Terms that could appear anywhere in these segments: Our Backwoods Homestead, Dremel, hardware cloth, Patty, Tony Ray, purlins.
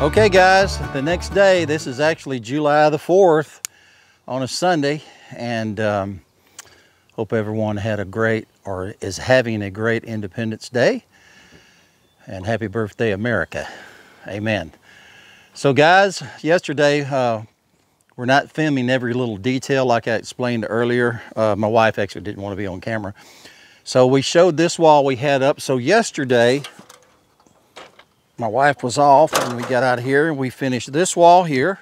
Okay guys, the next day, this is actually July the 4th on a Sunday, and hope everyone had a great, or is having a great Independence Day, and happy birthday America, amen. So guys, yesterday, we're not filming every little detail like I explained earlier. My wife actually didn't want to be on camera. So we showed this wall we had up. So yesterday, my wife was off and we got out of here and we finished this wall here.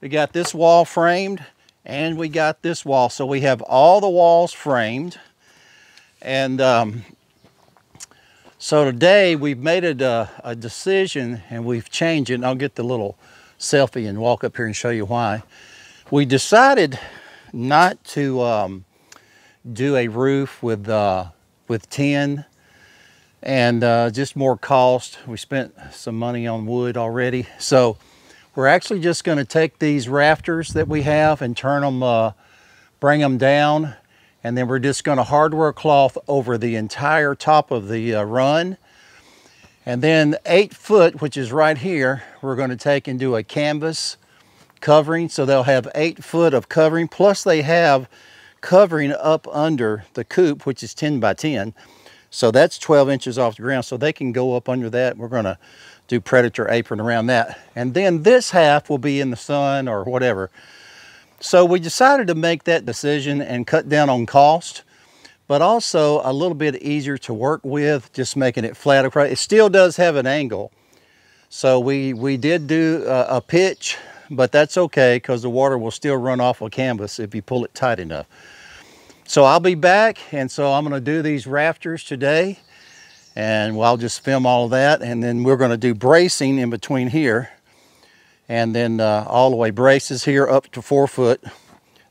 We got this wall framed and we got this wall. So we have all the walls framed. And so today we've made a decision and we've changed it. And I'll get the little selfie and walk up here and show you why. We decided not to do a roof with tin. And just more cost. We spent some money on wood already. So we're actually just gonna take these rafters that we have and turn them, bring them down. And then we're just gonna hardware cloth over the entire top of the run. And then 8 foot, which is right here, we're gonna take and do a canvas covering. So they'll have 8 foot of covering. Plus they have covering up under the coop, which is 10 by 10. So that's 12 inches off the ground. So they can go up under that. We're gonna do predator apron around that. And then this half will be in the sun or whatever. So we decided to make that decision and cut down on cost, but also a little bit easier to work with, just making it flat across. It still does have an angle. So we did do a pitch, but that's okay because the water will still run off of canvas if you pull it tight enough. So I'll be back, and so I'm gonna do these rafters today, and I'll just film all of that, and then we're gonna do bracing in between here, and then all the way braces here up to 4 foot.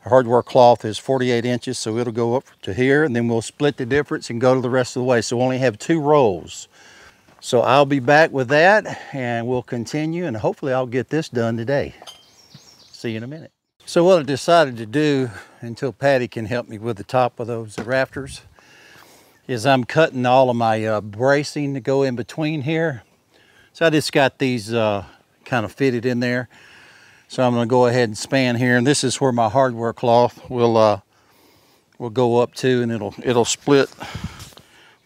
Hardware cloth is 48 inches, so it'll go up to here, and then we'll split the difference and go to the rest of the way, so we'll only have 2 rows. So I'll be back with that, and we'll continue, and hopefully I'll get this done today. See you in a minute. So what I decided to do, until Patty can help me with the top of those rafters, is I'm cutting all of my bracing to go in between here. So I just got these kind of fitted in there. So I'm gonna go ahead and span here, and this is where my hardware cloth will go up to, and it'll split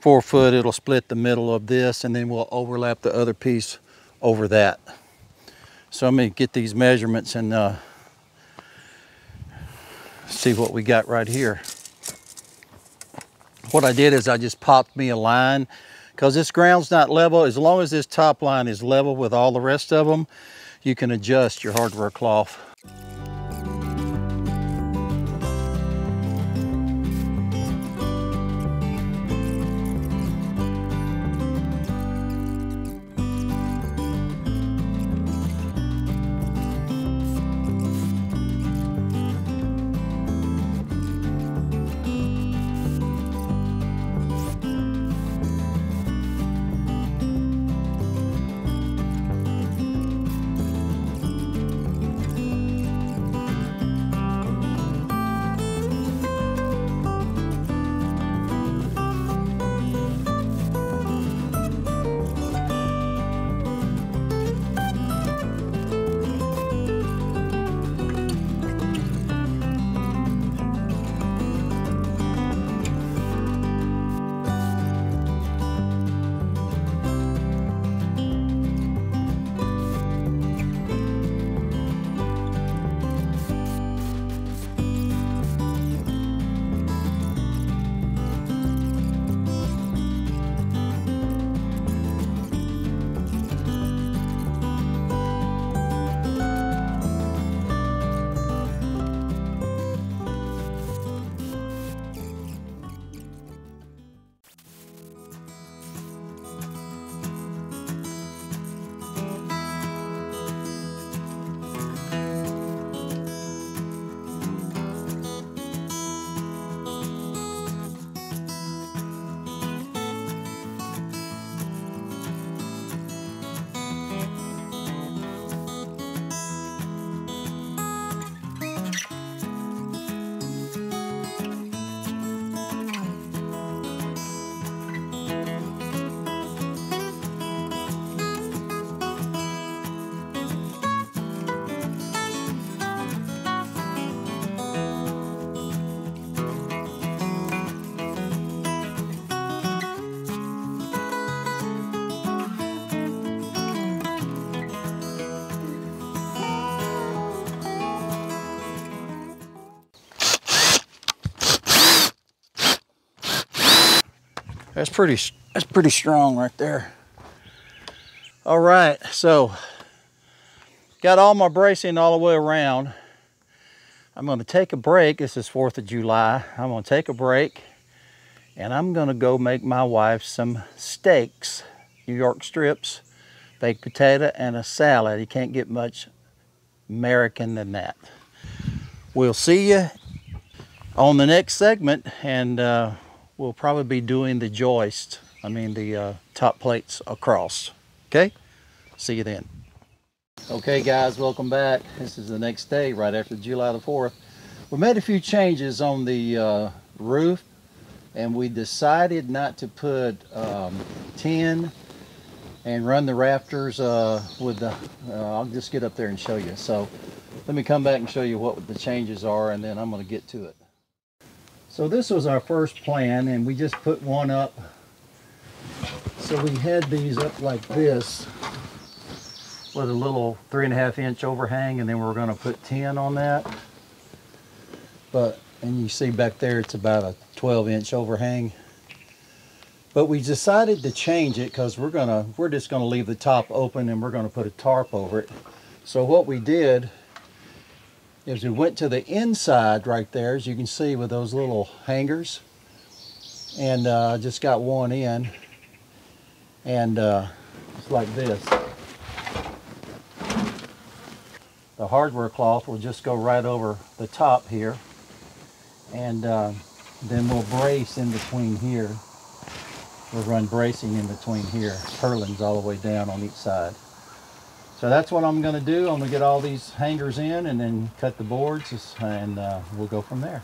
4 foot, it'll split the middle of this, and then we'll overlap the other piece over that. So I'm gonna get these measurements and see what we got right here. What I did is I just popped me a line because this ground's not level. As long as this top line is level with all the rest of them, you can adjust your hardware cloth. That's pretty strong right there. All right, so got all my bracing all the way around. I'm gonna take a break. This is 4th of July. I'm gonna take a break and I'm gonna go make my wife some steaks, New York strips, baked potato, and a salad. You can't get much American than that. We'll see you on the next segment, and we'll probably be doing the joist, I mean the top plates across. Okay, see you then. Okay guys, welcome back. This is the next day right after July the 4th. We made a few changes on the roof, and we decided not to put tin and run the rafters with the, I'll just get up there and show you. So let me come back and show you what the changes are, and then I'm gonna get to it. So this was our first plan, and we just put one up. So we had these up like this with a little 3.5 inch overhang, and then we were gonna put tin on that. But, and you see back there, it's about a 12 inch overhang. But we decided to change it because we're just gonna leave the top open, and we're gonna put a tarp over it. So what we did is we went to the inside right there, as you can see, with those little hangers, and just got one in, and it's like this. The hardware cloth will just go right over the top here, and then we'll brace in between here. We'll run bracing in between here, purlins all the way down on each side. So that's what I'm gonna do. I'm gonna get all these hangers in and then cut the boards, and we'll go from there.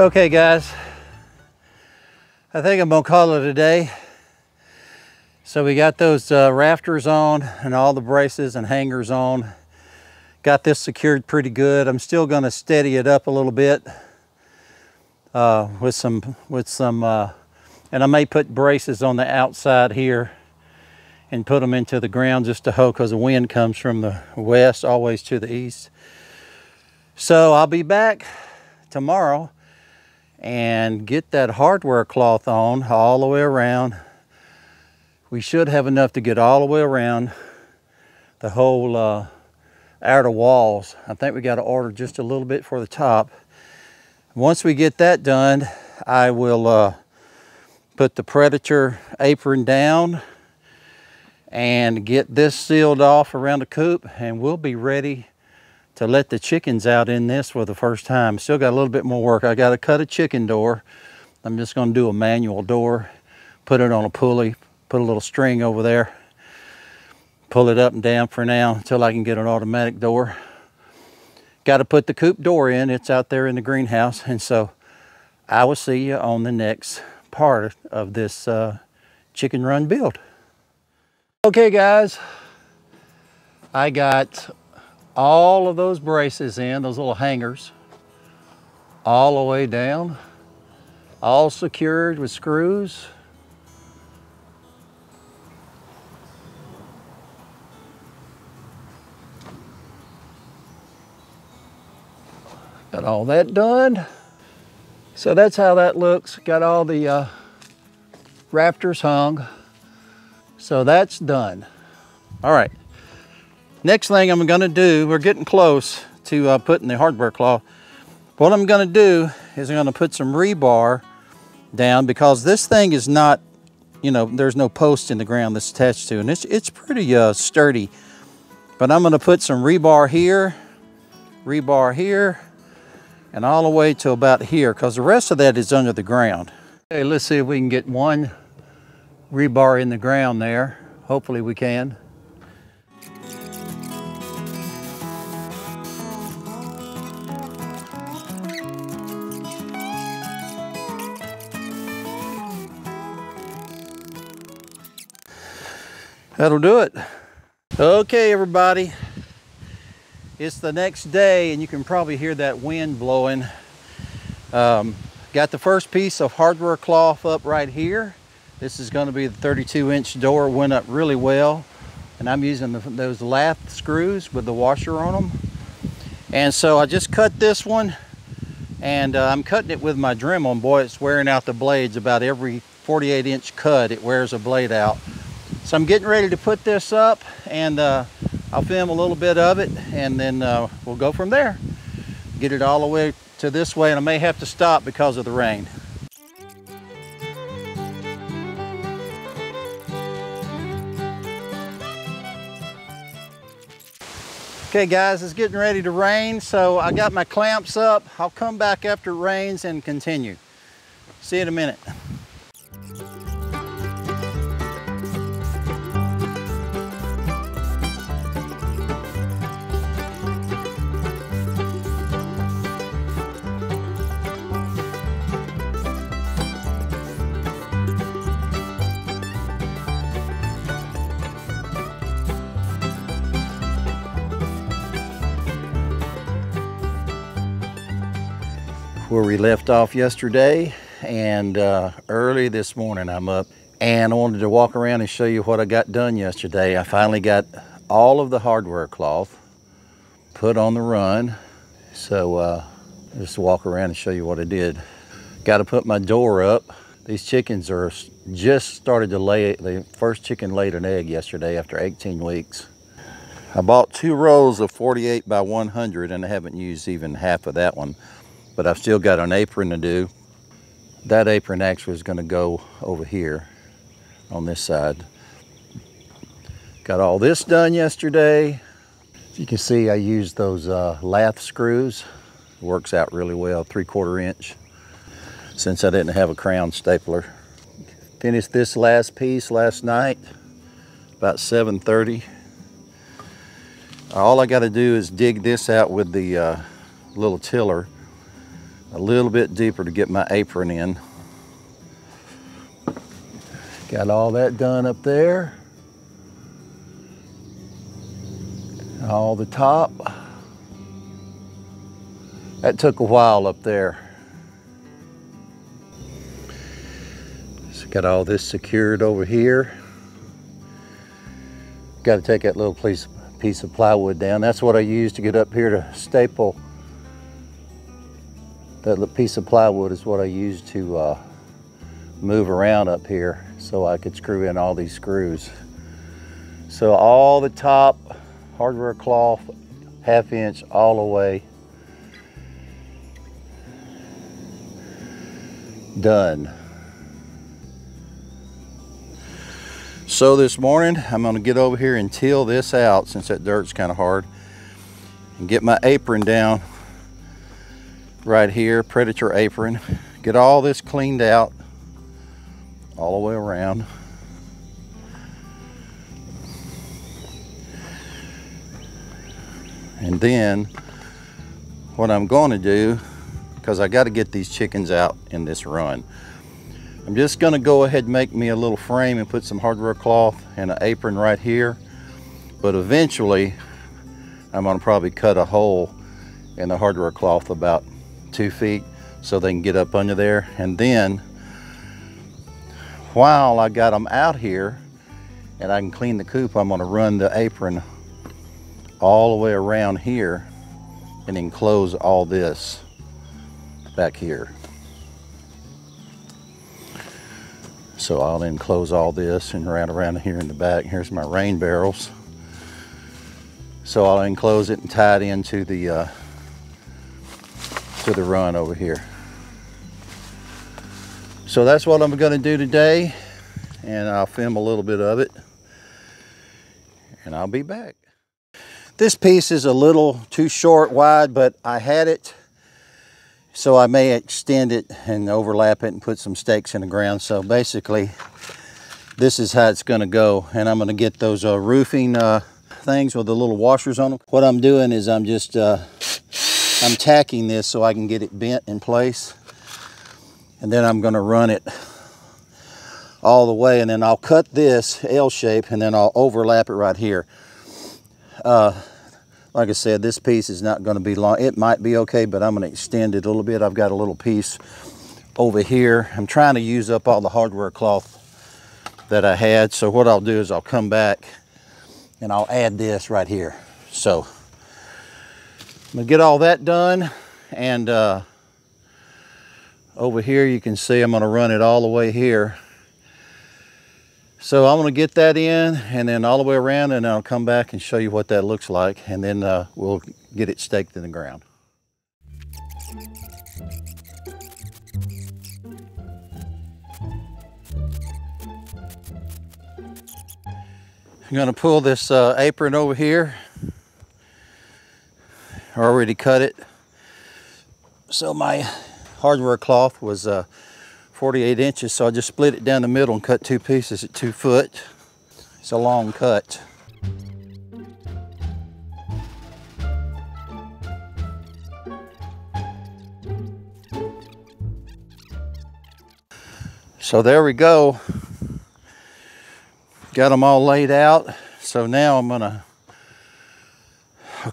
Okay guys, I think I'm gonna call it a day. So we got those rafters on and all the braces and hangers on. Got this secured pretty good. I'm still gonna steady it up a little bit with some, and I may put braces on the outside here and put them into the ground just to hold, because the wind comes from the west always to the east. So I'll be back tomorrow and get that hardware cloth on all the way around. We should have enough to get all the way around the whole outer walls. I think we got to order just a little bit for the top. Once we get that done, I will put the predator apron down and get this sealed off around the coop, and we'll be ready to let the chickens out in this for the first time. Still got a little bit more work. I gotta cut a chicken door. I'm just gonna do a manual door, put it on a pulley, put a little string over there, pull it up and down for now until I can get an automatic door. Gotta put the coop door in. It's out there in the greenhouse. And so I will see you on the next part of this chicken run build. Okay guys, I got all of those braces in, those little hangers, all the way down, all secured with screws. Got all that done. So that's how that looks. Got all the rafters hung. So that's done. All right. Next thing I'm gonna do, we're getting close to putting the hardware cloth. What I'm gonna do is I'm gonna put some rebar down, because this thing is not, you know, there's no post in the ground that's attached to, and it's pretty sturdy. But I'm gonna put some rebar here, and all the way to about here, because the rest of that is under the ground. Okay, let's see if we can get one rebar in the ground there. Hopefully we can. That'll do it. Okay, everybody. It's the next day, and you can probably hear that wind blowing. Got the first piece of hardware cloth up right here. This is gonna be the 32-inch door. Went up really well. And I'm using those lath screws with the washer on them. And so I just cut this one, and I'm cutting it with my Dremel. And boy, it's wearing out the blades. About every 48-inch cut, it wears a blade out. So I'm getting ready to put this up, and I'll film a little bit of it, and then we'll go from there. Get it all the way to this way, and I may have to stop because of the rain. Okay guys, it's getting ready to rain, so I got my clamps up. I'll come back after it rains and continue. See you in a minute. Where we left off yesterday, and early this morning I'm up, and I wanted to walk around and show you what I got done yesterday. I finally got all of the hardware cloth put on the run, so just walk around and show you what I did. Got to put my door up. These chickens are just started to lay. The first chicken laid an egg yesterday after 18 weeks. I bought two rolls of 48 by 100, and I haven't used even half of that one. But I've still got an apron to do. That apron actually is gonna go over here on this side. Got all this done yesterday. As you can see, I used those lath screws. Works out really well, 3/4 inch, since I didn't have a crown stapler. Finished this last piece last night, about 7:30. All I gotta do is dig this out with the little tiller a little bit deeper to get my apron in. Got all that done up there. All the top. That took a while up there. So got all this secured over here. Got to take that little piece of plywood down. That's what I used to get up here to staple. That piece of plywood is what I used to move around up here so I could screw in all these screws. So all the top, hardware cloth, 1/2 inch all the way. Done. So this morning, I'm gonna get over here and till this out since that dirt's kind of hard, and get my apron down right here, predator apron. Get all this cleaned out all the way around. And then what I'm going to do, because I got to get these chickens out in this run, I'm just going to go ahead and make me a little frame and put some hardware cloth and an apron right here. But eventually I'm going to probably cut a hole in the hardware cloth about 2 feet so they can get up under there. And then while I got them out here and I can clean the coop, I'm gonna run the apron all the way around here and enclose all this back here. So I'll enclose all this and right around here in the back. Here's my rain barrels. So I'll enclose it and tie it into the run over here. So that's what I'm going to do today, and I'll film a little bit of it, and I'll be back. This piece is a little too short wide, but I had it, so I may extend it and overlap it and put some stakes in the ground. So basically, this is how it's gonna go. And I'm gonna get those roofing things with the little washers on them. What I'm doing is I'm just, I'm tacking this so I can get it bent in place. And then I'm gonna run it all the way, and then I'll cut this L shape and then I'll overlap it right here. Like I said, this piece is not gonna be long. It might be okay, but I'm gonna extend it a little bit. I've got a little piece over here. I'm trying to use up all the hardware cloth that I had. So what I'll do is I'll come back and I'll add this right here. So I'm gonna get all that done, and over here you can see I'm gonna run it all the way here. So I'm gonna get that in and then all the way around, and I'll come back and show you what that looks like, and then we'll get it staked in the ground. I'm gonna pull this apron over here. I already cut it. So my hardware cloth was 48 inches, so I just split it down the middle and cut two pieces at 2 foot. It's a long cut. So there we go. Got them all laid out. So now I'm gonna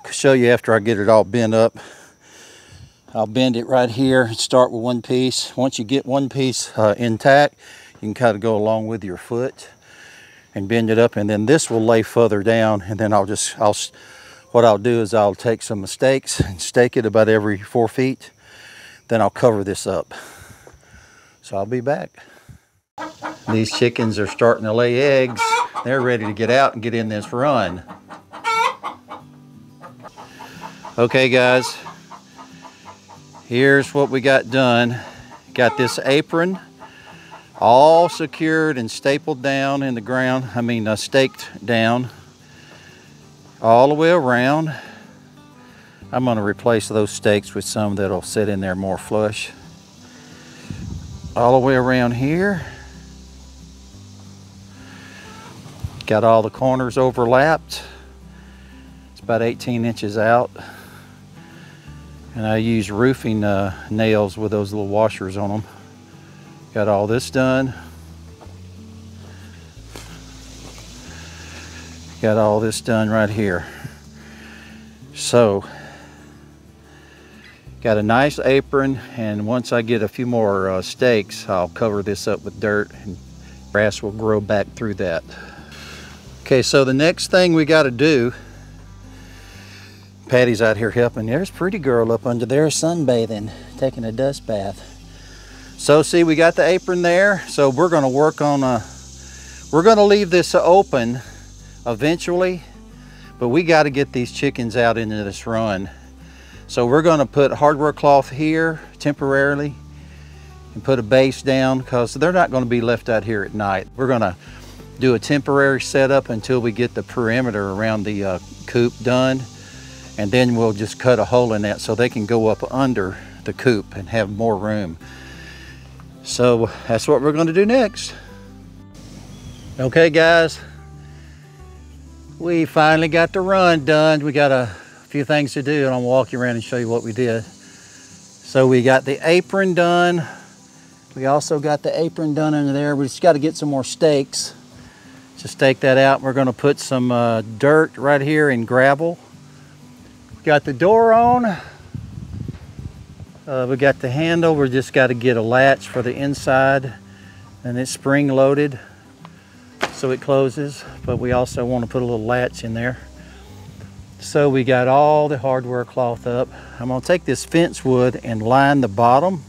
show you after I get it all bent up. I'll bend it right here and start with one piece. Once you get one piece intact, you can kind of go along with your foot and bend it up, and then this will lay further down, and then what I'll do is I'll take some stakes and stake it about every 4 feet, then I'll cover this up. So I'll be back. These chickens are starting to lay eggs. They're ready to get out and get in this run. Okay guys, here's what we got done. Got this apron all secured and stapled down in the ground. I mean, staked down all the way around. I'm gonna replace those stakes with some that'll sit in there more flush. All the way around here. Got all the corners overlapped. It's about 18 inches out. And I use roofing nails with those little washers on them. Got all this done. Got all this done right here. So, got a nice apron, and once I get a few more stakes, I'll cover this up with dirt and grass will grow back through that. Okay, so the next thing we gotta do, Patty's out here helping. There's a pretty girl up under there sunbathing, taking a dust bath. So see, we got the apron there. So we're gonna work on we're gonna leave this open eventually, but we gotta get these chickens out into this run. So we're gonna put hardware cloth here temporarily and put a base down, because they're not gonna be left out here at night. We're gonna do a temporary setup until we get the perimeter around the coop done. And then we'll just cut a hole in that so they can go up under the coop and have more room. So that's what we're gonna do next. Okay guys, we finally got the run done. We got a few things to do, and I'll walk you around and show you what we did. So we got the apron done. We also got the apron done under there. We just gotta get some more stakes to stake that out. We're gonna put some dirt right here and gravel. Got the door on. We got the handle. We just got to get a latch for the inside, and it's spring loaded so it closes, but we also want to put a little latch in there. So we got all the hardware cloth up. I'm going to take this fence wood and line the bottom,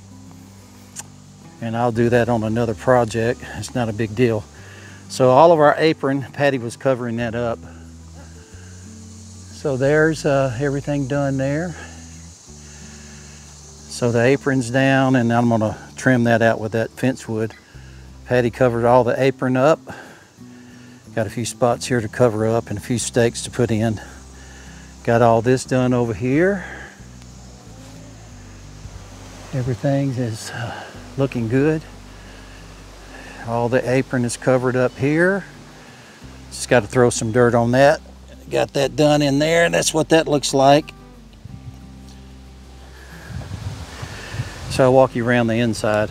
and I'll do that on another project. It's not a big deal. So all of our apron, Patty was covering that up. So there's everything done there. So the apron's down, and I'm gonna trim that out with that fence wood. Patty covered all the apron up. Got a few spots here to cover up and a few stakes to put in. Got all this done over here. Everything is looking good. All the apron is covered up here. Just got to throw some dirt on that. Got that done in there, and that's what that looks like. So I'll walk you around the inside.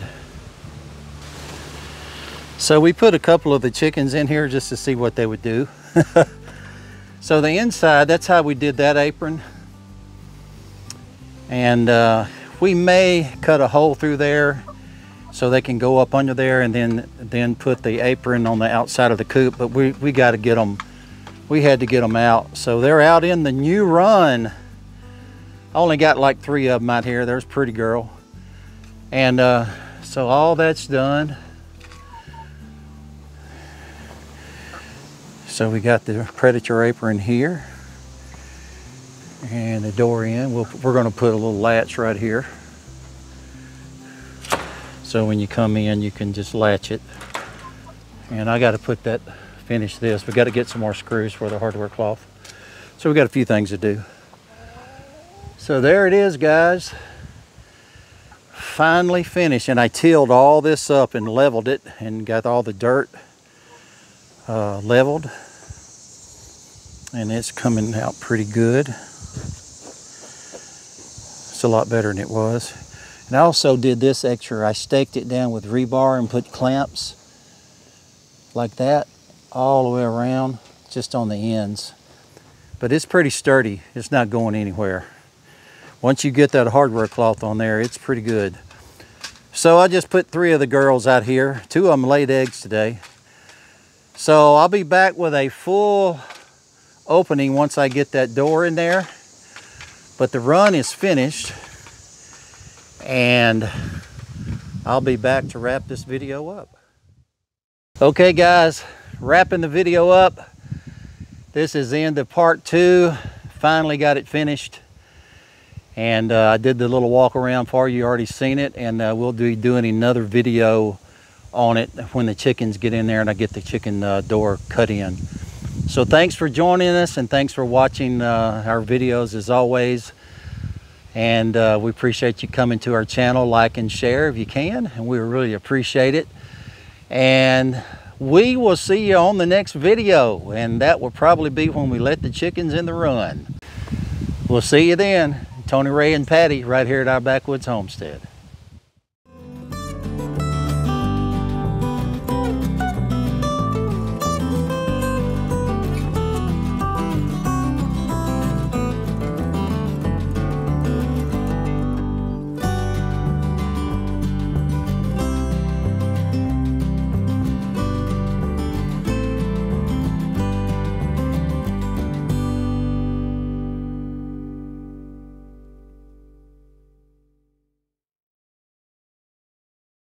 So we put a couple of the chickens in here just to see what they would do. So the inside, that's how we did that apron. And we may cut a hole through there so they can go up under there and then put the apron on the outside of the coop. But we got to get them, we had to get them out. So they're out in the new run. I only got like 3 of them out here. There's Pretty Girl. And so all that's done. So we got the predator apron here and the door in. We're going to put a little latch right here. So when you come in, you can just latch it. And I got to put that, finish this. We got to get some more screws for the hardware cloth. So we got a few things to do. So there it is, guys. Finally finished. And I tilled all this up and leveled it and got all the dirt leveled, and it's coming out pretty good. It's a lot better than it was. And I also did this extra. I staked it down with rebar and put clamps like that all the way around, just on the ends. But it's pretty sturdy. It's not going anywhere. Once you get that hardware cloth on there, it's pretty good. So I just put 3 of the girls out here. 2 of them laid eggs today. So I'll be back with a full opening once I get that door in there. But the run is finished, and I'll be back to wrap this video up. Okay guys, wrapping the video up. This is the end of part 2. Finally got it finished. And I did the little walk around for you. You already seen it, and we'll be doing another video on it when the chickens get in there and I get the chicken door cut in. So thanks for joining us, and thanks for watching our videos as always. And we appreciate you coming to our channel. Like and share if you can, and we really appreciate it. And we will see you on the next video, and that will probably be when we let the chickens in the run. We'll see you then. Tony Ray and Patty right here at Our Backwoods Homestead.